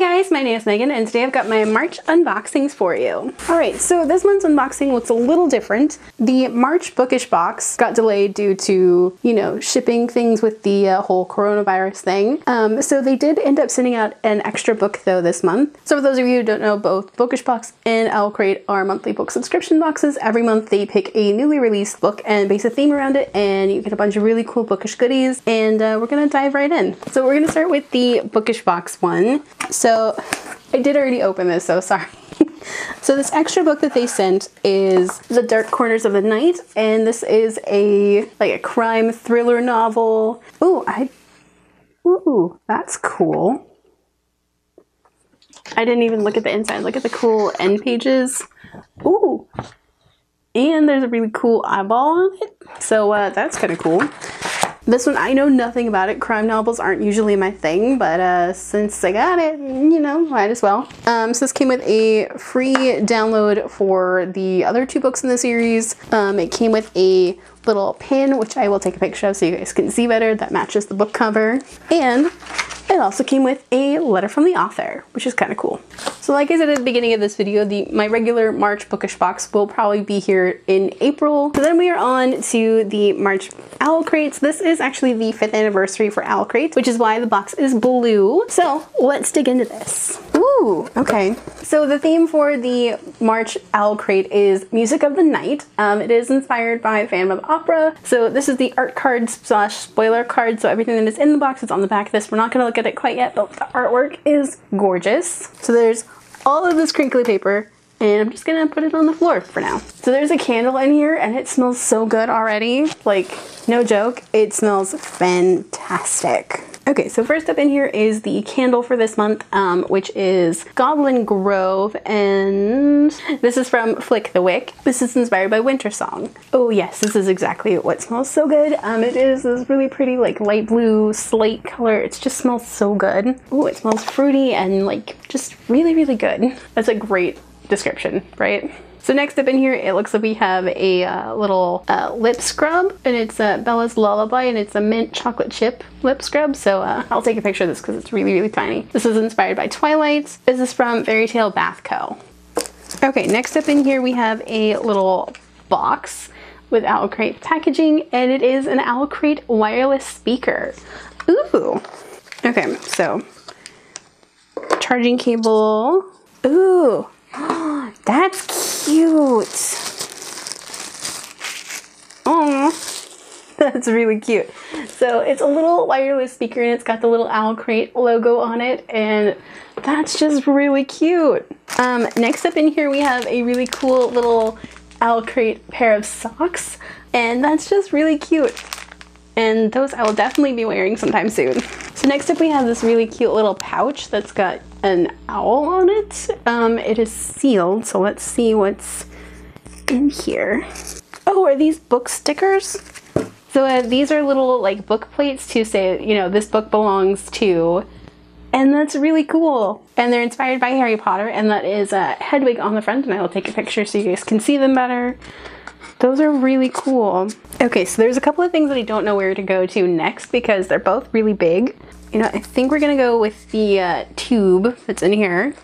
Hi guys, my name is Megan and today I've got my March unboxings for you. Alright, so this month's unboxing looks a little different. The March Bookish Box got delayed due to, you know, shipping things with the whole coronavirus thing. So they did end up sending out an extra book though this month. So for those of you who don't know, both Bookish Box and Owlcrate are monthly book subscription boxes. Every month they pick a newly released book and base a theme around it, and you get a bunch of really cool bookish goodies, and we're gonna dive right in. So we're gonna start with the Bookish Box one. So I did already open this, so sorry. So this extra book that they sent is The Dark Corners of the Night, and this is a crime thriller novel. Ooh, that's cool. I didn't even look at the inside. Look at the cool end pages. Ooh, and there's a really cool eyeball on it. So that's kind of cool. This one, I know nothing about it. Crime novels aren't usually my thing, but since I got it, you know, might as well. So this came with a free download for the other two books in the series. It came with a little pin, which I will take a picture of so you guys can see better, that matches the book cover. And it also came with a letter from the author, which is kind of cool. So like I said at the beginning of this video, my regular March Bookish Box will probably be here in April. So then we are on to the March Owlcrates. This is actually the 5th anniversary for Owlcrate, which is why the box is blue. So let's dig into this. Ooh, okay. So the theme for the March Owlcrate is Music of the Night. It is inspired by Phantom of the Opera. So this is the art card / spoiler card. So everything that is in the box is on the back of this. We're not gonna look at it quite yet, but the artwork is gorgeous. So there's all of this crinkly paper, and I'm just gonna put it on the floor for now. So there's a candle in here, and it smells so good already. Like, no joke, it smells fantastic. Okay, so first up in here is the candle for this month, which is Goblin Grove, and this is from Flick the Wick. This is inspired by Wintersong. Oh yes, this is exactly what smells so good. It is this really pretty, like, light blue slate color. It just smells so good. Ooh, it smells fruity and, like, just really, really good. That's a great description, right? So next up in here, it looks like we have a little lip scrub, and it's Bella's Lullaby, and it's a mint chocolate chip lip scrub. So I'll take a picture of this because it's really, really tiny. This is inspired by Twilight. This is from Fairytale Bath Co. Okay, next up in here, we have a little box with Owlcrate packaging, and it is an Owlcrate wireless speaker. Ooh. Okay, so charging cable. Ooh. That's cute. Oh, that's really cute. So it's a little wireless speaker, and it's got the little Owlcrate logo on it, and that's just really cute. Next up in here, we have a really cool little Owlcrate pair of socks, and that's just really cute. And those I will definitely be wearing sometime soon. So next up we have this really cute little pouch that's got an owl on it. It is sealed, so let's see what's in here. Oh, are these book stickers? So these are little, like, book plates to say, you know, this book belongs to, and that's really cool. And they're inspired by Harry Potter, and that is Hedwig on the front, and I will take a picture so you guys can see them better. Those are really cool. Okay, so there's a couple of things that I don't know where to go to next because they're both really big. You know, I think we're gonna go with the tube that's in here.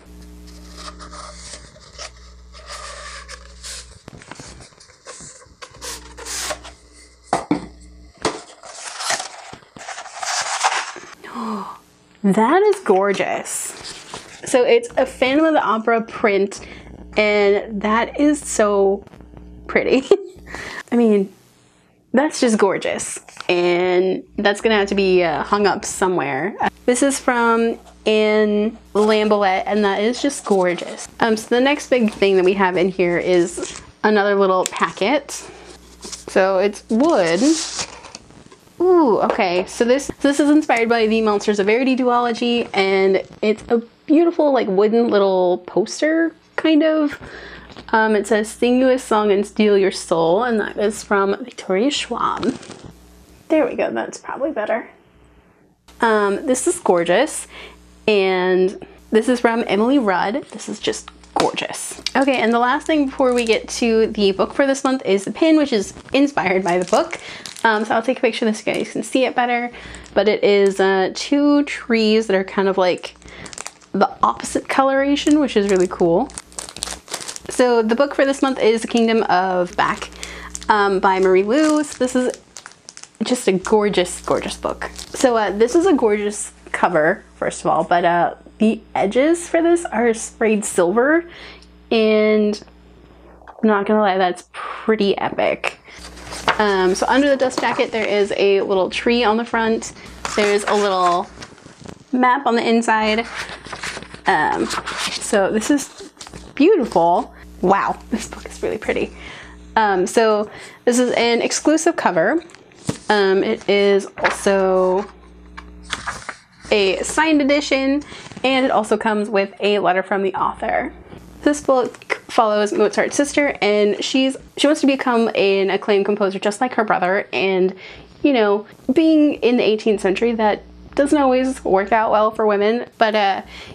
Oh, that is gorgeous. So it's a Phantom of the Opera print, and that is so pretty. I mean, that's just gorgeous, and that's gonna have to be hung up somewhere. This is from Anne Lambolette, and that is just gorgeous. So the next big thing that we have in here is another little packet. So it's wood. Ooh, okay, so this is inspired by the Monsters of Verity duology, and it's a beautiful, like, wooden little poster, kind of. It says, Sing You a Song and Steal Your Soul, and that is from Victoria Schwab. There we go, that's probably better. This is gorgeous, and this is from Emily Rudd. This is just gorgeous. Okay, and the last thing before we get to the book for this month is the pin, which is inspired by the book. So I'll take a picture of this so you guys can see it better, but it is two trees that are kind of like the opposite coloration, which is really cool. So the book for this month is The Kingdom of Back by Marie Lu. So this is just a gorgeous, gorgeous book. So this is a gorgeous cover, first of all, but the edges for this are sprayed silver, and I'm not gonna lie, that's pretty epic. So under the dust jacket, there is a little tree on the front. There's a little map on the inside. So this is beautiful. Wow, this book is really pretty. So this is an exclusive cover. It is also a signed edition, and it also comes with a letter from the author. This book follows Mozart's sister, and she wants to become an acclaimed composer just like her brother, and you know, being in the 18th century, that doesn't always work out well for women, but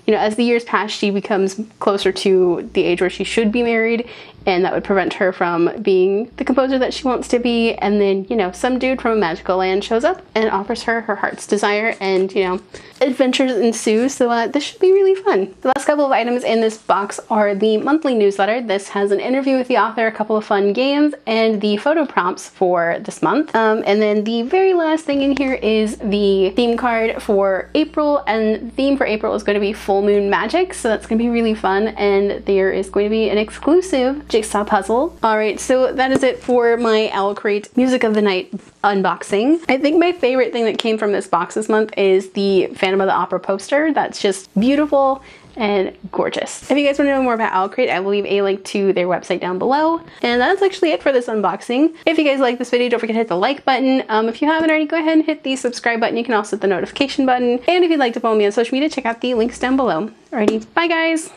you know, as the years pass, she becomes closer to the age where she should be married, and that would prevent her from being the composer that she wants to be. And then, you know, some dude from a magical land shows up and offers her her heart's desire, and you know, adventures ensue. So this should be really fun. The last couple of items in this box are the monthly newsletter. This has an interview with the author, a couple of fun games, and the photo prompts for this month. And then the very last thing in here is the theme card for April, and the theme for April is going to be full moon magic. So that's going to be really fun, and there is going to be an exclusive jigsaw puzzle. Alright, so that is it for my Owlcrate Music of the Night unboxing. I think my favorite thing that came from this box this month is the Phantom of the Opera poster. That's just beautiful and gorgeous. If you guys want to know more about Owlcrate, I will leave a link to their website down below. And that's actually it for this unboxing. If you guys like this video, don't forget to hit the like button. If you haven't already, go ahead and hit the subscribe button. You can also hit the notification button. And if you'd like to follow me on social media, check out the links down below. Alrighty, bye guys!